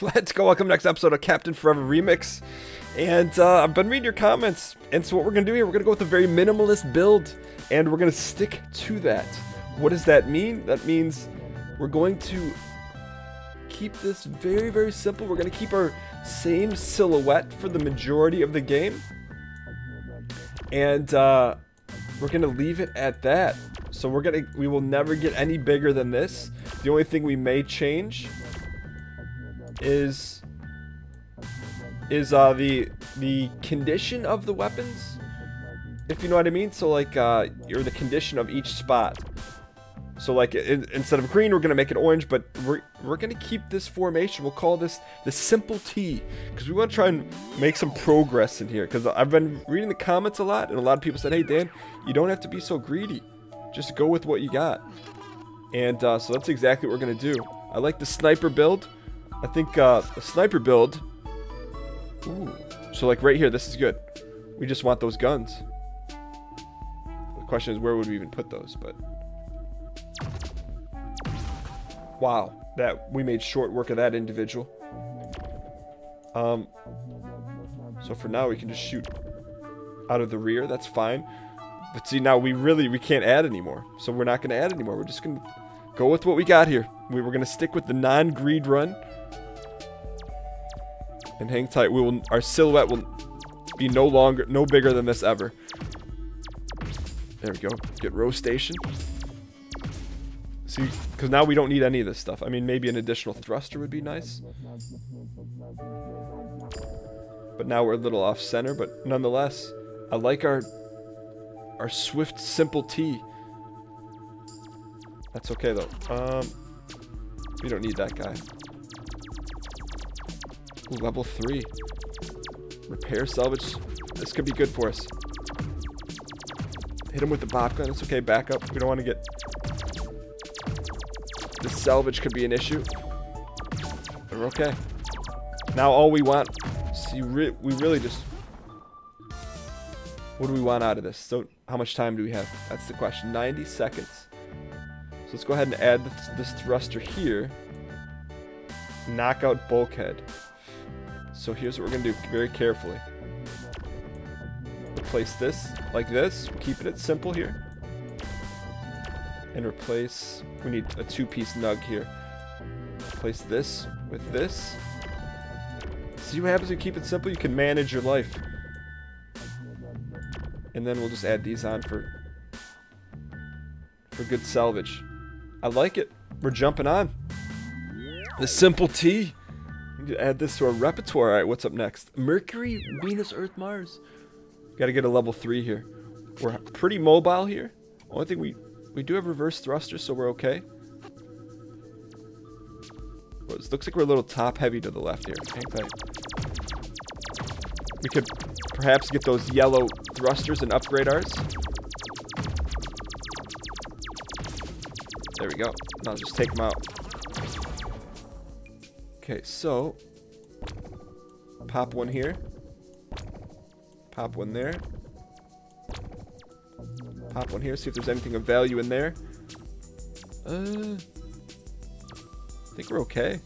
Let's go. Welcome to the next episode of Captain Forever Remix. And I've been reading your comments. And so what we're going to do here, we're going to go with a very minimalist build. And we're going to stick to that. What does that mean? That means we're going to keep this very, very simple. We're going to keep our same silhouette for the majority of the game. And we're going to leave it at that. So we will never get any bigger than this. The only thing we may change is the condition of the weapons, if you know what I mean. So like the condition of each spot. So like instead of green, we're gonna make it orange, but we're gonna keep this formation. We'll call this the simple T, because we want to try and make some progress in here. Because I've been reading the comments a lot, and a lot of people said, "Hey Dan, you don't have to be so greedy. Just go with what you got." And so that's exactly what we're gonna do. I like the sniper build. I think a sniper build. Ooh. So like right here, this is good. We just want those guns. The question is, where would we even put those? But wow, that we made short work of that individual. So for now, we can just shoot out of the rear. That's fine. But see, now we can't add anymore. So we're not going to add anymore. We're just going to go with what we got here. We were going to stick with the non-greed run. And hang tight. Our silhouette will be no bigger than this ever. There we go. Get row station. See, because now we don't need any of this stuff. I mean, maybe an additional thruster would be nice. But now we're a little off center. But nonetheless, I like our swift, simple T. That's okay, though. We don't need that guy. Ooh, level 3. Repair, salvage. This could be good for us. Hit him with the bop gun. It's okay, back up. We don't want to get... The salvage could be an issue. But we're okay. Now all we want... See, we really just... What do we want out of this? So, how much time do we have? That's the question. 90 seconds. So let's go ahead and add this thruster here. Knockout bulkhead. So here's what we're going to do very carefully. Replace this like this. Keeping it simple here. And replace... We need a 2-piece nug here. Replace this with this. See what happens when you keep it simple? You can manage your life. And then we'll just add these on for good salvage. I like it. We're jumping on. The simple T. We need to add this to our repertoire. All right, what's up next? Mercury, Venus, Earth, Mars. Got to get a level 3 here. We're pretty mobile here. Only thing we do have reverse thrusters, so we're okay. Well, it looks like we're a little top heavy to the left here. Hang tight. We could perhaps get those yellow thrusters and upgrade ours. There we go. Now just take them out. Okay, so pop one here, pop one there, pop one here. See if there's anything of value in there. I think we're okay.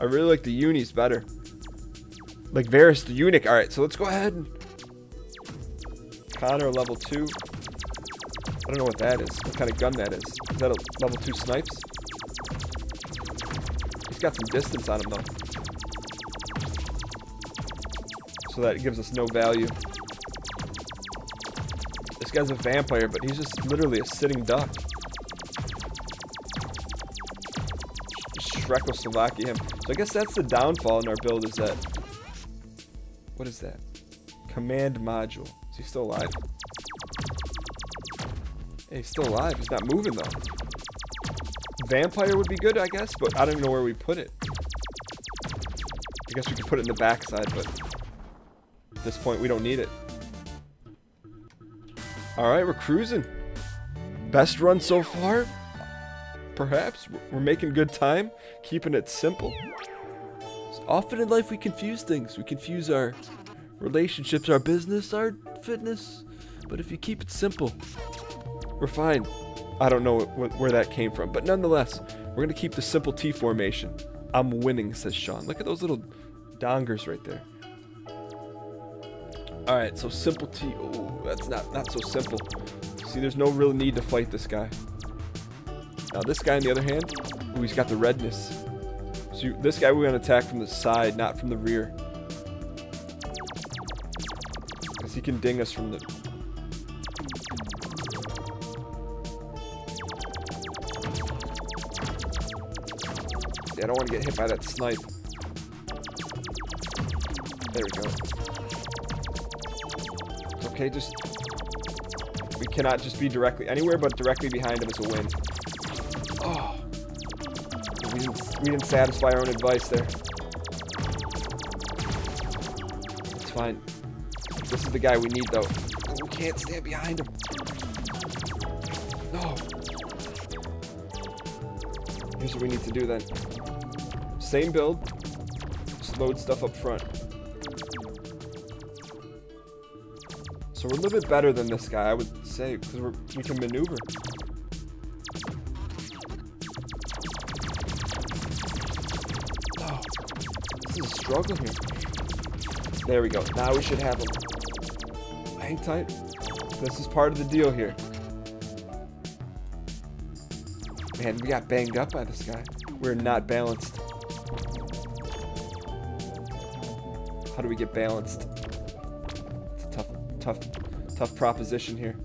I really like the unis better. Like Varus the eunuch. All right, so let's go ahead and Connor level 2. I don't know what that is. What kind of gun that is? Is that a level 2 snipes? He's got some distance on him though, so that gives us no value. This guy's a vampire, but he's just literally a sitting duck. Shrekoslovakia him. So I guess that's the downfall in our build, is that. What is that? Command module. Is he still alive? Hey, he's still alive. He's not moving though. Vampire would be good, I guess, but I don't know where we put it. I guess we could put it in the backside, but at this point we don't need it. Alright, we're cruising. Best run so far? Perhaps. We're making good time, keeping it simple. Often in life we confuse things. We confuse our relationships, our business, our fitness. But if you keep it simple, we're fine. I don't know where that came from. But nonetheless, we're going to keep the simple T formation. I'm winning, says Sean. Look at those little dongers right there. All right, so simple T. Oh, that's not so simple. See, there's no real need to fight this guy. Now this guy, on the other hand, ooh, he's got the redness. So this guy we're gonna attack from the side, not from the rear, because he can ding us from the. See, I don't want to get hit by that snipe. There we go. It's okay, just we cannot just be directly anywhere, but directly behind him is a win. Oh, we didn't satisfy our own advice there. It's fine. This is the guy we need, though. We can't stand behind him. No. Here's what we need to do then. Same build. Just load stuff up front. So we're a little bit better than this guy, I would say, because we can maneuver. Struggle here. There we go. Now we should have him. Hang tight. This is part of the deal here. Man, we got banged up by this guy. We're not balanced. How do we get balanced? It's a tough proposition here.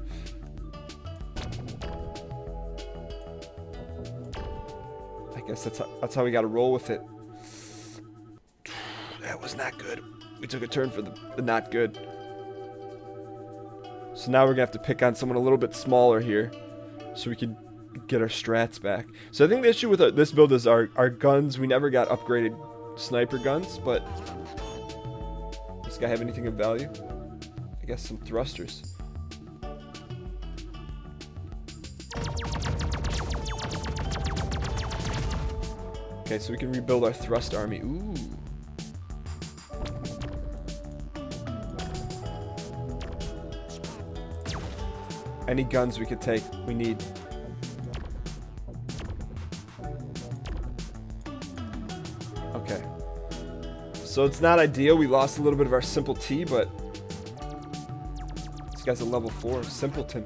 I guess that's how we got to roll with it. That was not good. We took a turn for the not good. So now we're gonna have to pick on someone a little bit smaller here, so we can get our strats back. So I think the issue with this build is our guns. We never got upgraded sniper guns, but does this guy have anything of value? I guess some thrusters. Okay, so we can rebuild our thrust army. Ooh. Any guns we could take, we need. Okay. So it's not ideal. We lost a little bit of our simple T, but this guy's a level 4 simpleton.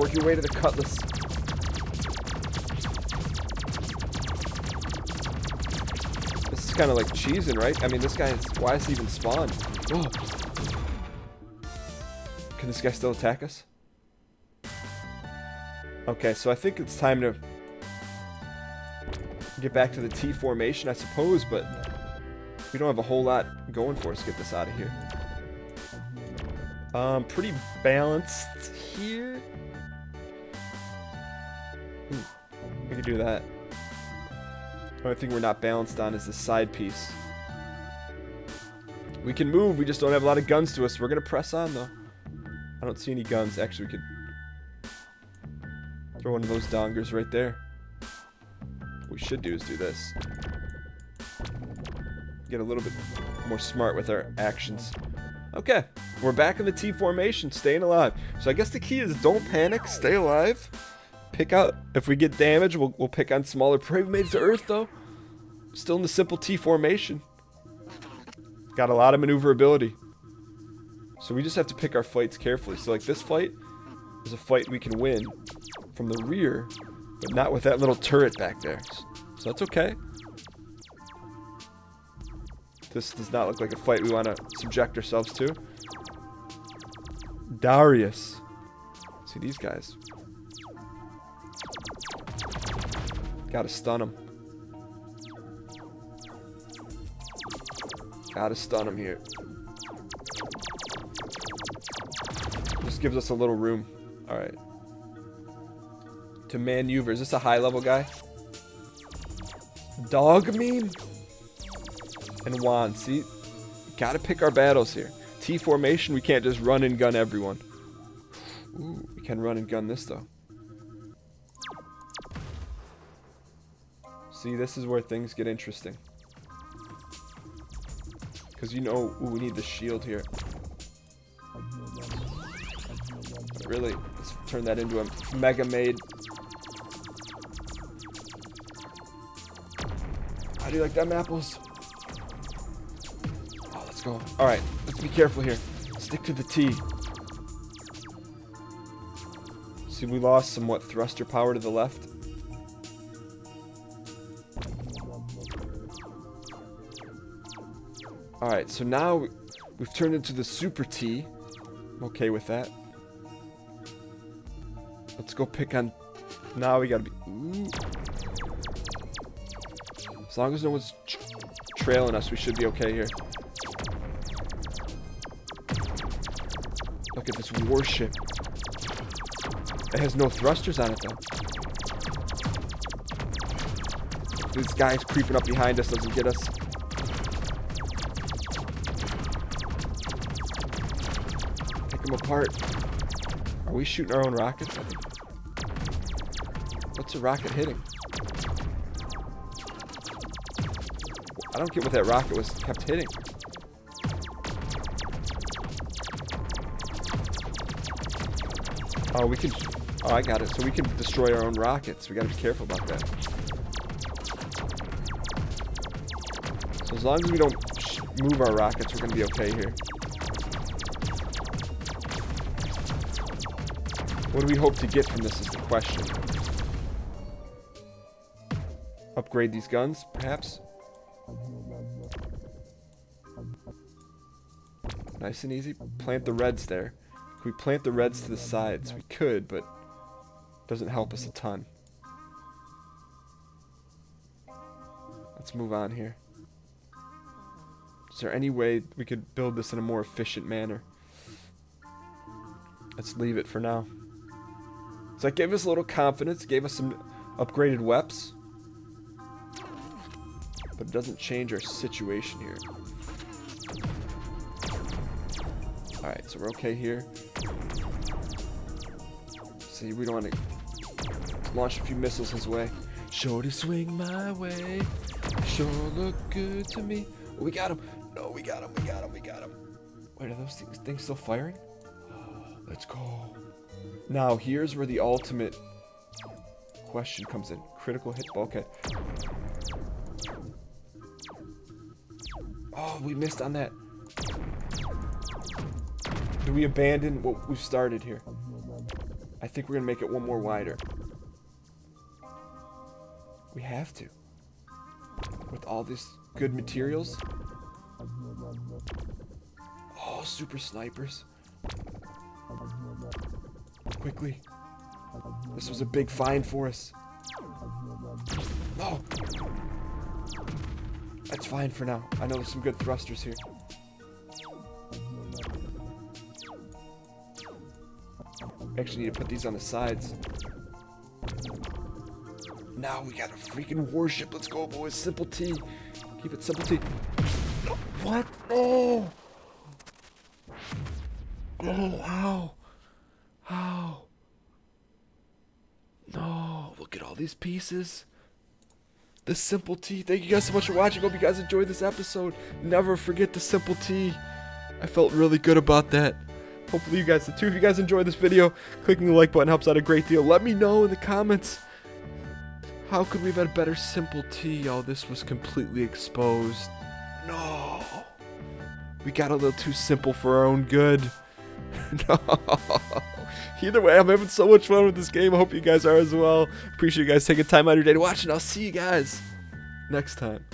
Work your way to the cutlass. This is kind of like cheesing, right? I mean, this guy is. Why is he even spawned? Oh. Can this guy still attack us? Okay, so I think it's time to get back to the T formation, I suppose, but we don't have a whole lot going for us. Get this out of here. Pretty balanced here. We can do that. The only thing we're not balanced on is the side piece. We can move, we just don't have a lot of guns to us. We're gonna press on though. I don't see any guns. Actually, we could throw one of those dongers right there. What we should do is do this. Get a little bit more smart with our actions. Okay, we're back in the T formation, staying alive. So I guess the key is don't panic, stay alive. Pick out, if we get damage, we'll pick on smaller prey. We made it to Earth though. Still in the simple T formation. Got a lot of maneuverability. So we just have to pick our fights carefully. So like this fight is a fight we can win from the rear, but not with that little turret back there. So that's okay. This does not look like a fight we want to subject ourselves to. Darius. See these guys. Gotta stun them. Gotta stun him here. Just gives us a little room. Alright. To maneuver. Is this a high level guy? Dog meme? And Juan. See? Gotta pick our battles here. T formation, we can't just run and gun everyone. Ooh, we can run and gun this though. See, this is where things get interesting. Because you know, ooh, we need the shield here. Really, let's turn that into a mega maid. How do you like them apples? Oh, let's go. All right, let's be careful here. Stick to the T. See, we lost somewhat thruster power to the left. All right, so now we've turned into the super T. I'm okay with that. Let's go pick on... Now we gotta be... Ooh. As long as no one's trailing us, we should be okay here. Look at this warship. It has no thrusters on it, though. These guys creeping up behind us doesn't get us. Pick them apart. Are we shooting our own rockets? What's a rocket hitting? I don't get what that rocket was kept hitting. Oh, we can... Oh, I got it. So we can destroy our own rockets. We gotta be careful about that. So as long as we don't move our rockets, we're gonna be okay here. What do we hope to get from this is the question. Upgrade these guns, perhaps? Nice and easy. Plant the reds there. Can we plant the reds to the sides? We could, but it doesn't help us a ton. Let's move on here. Is there any way we could build this in a more efficient manner? Let's leave it for now. So that gave us a little confidence, gave us some upgraded weps. But it doesn't change our situation here. Alright, so we're okay here. See, we don't want to launch a few missiles his way. Sure to swing my way. Sure look good to me. Oh, we got him. No, we got him. We got him. We got him. Wait, are those things still firing? Let's go. Now, here's where the ultimate question comes in. Critical hit bulkhead. Oh, we missed on that. Do we abandon what we've started here? I think we're gonna make it one more wider. We have to. With all these good materials. Oh, super snipers. Quickly. This was a big find for us. No! That's fine for now. I know there's some good thrusters here. Actually need to put these on the sides. Now we got a freaking warship. Let's go, boys. Simple T. Keep it simple T. No. What? Oh! Oh, how? How? No. Look at all these pieces. The simple T. Thank you guys so much for watching. Hope you guys enjoyed this episode. Never forget the simple T. I felt really good about that. Hopefully you guys did too. If you guys enjoyed this video, clicking the like button helps out a great deal. Let me know in the comments, how could we have had a better simple T? Y'all, this was completely exposed. No. We got a little too simple for our own good. No. Either way, I'm having so much fun with this game. I hope you guys are as well. Appreciate you guys taking time out of your day to watch, and I'll see you guys next time.